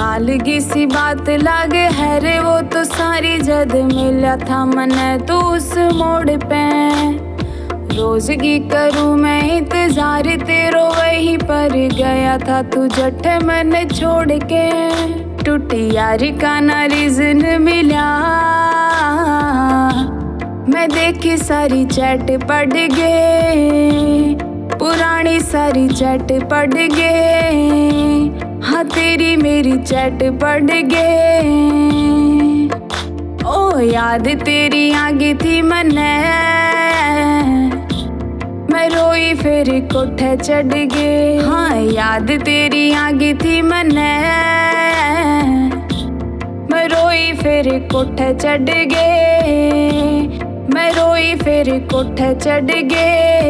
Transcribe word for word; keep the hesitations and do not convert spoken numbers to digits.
कालगी सी बात लागे है रे वो तो सारी, जद मिला था मने तो उस मोड़ पे, रोजगी करूँ मैं इंतजार तेरो वहीं पर, गया था तू जट मन छोड़ के, टूटी यारी का ना रीजन मिला, मैं देखी सारी चैट पढ़ गए, पुरानी सारी चैट पढ़ गए, हाँ तेरी मेरी चैट पढ़ गए। ओ याद तेरी आगी थी मने, मैं रोई फिर कोठे चढ़ गए, हाँ याद तेरी आगी थी मने, मैं रोई फिर कोठे चढ़ गए, मैं रोई फिर कोठे चढ़ गए।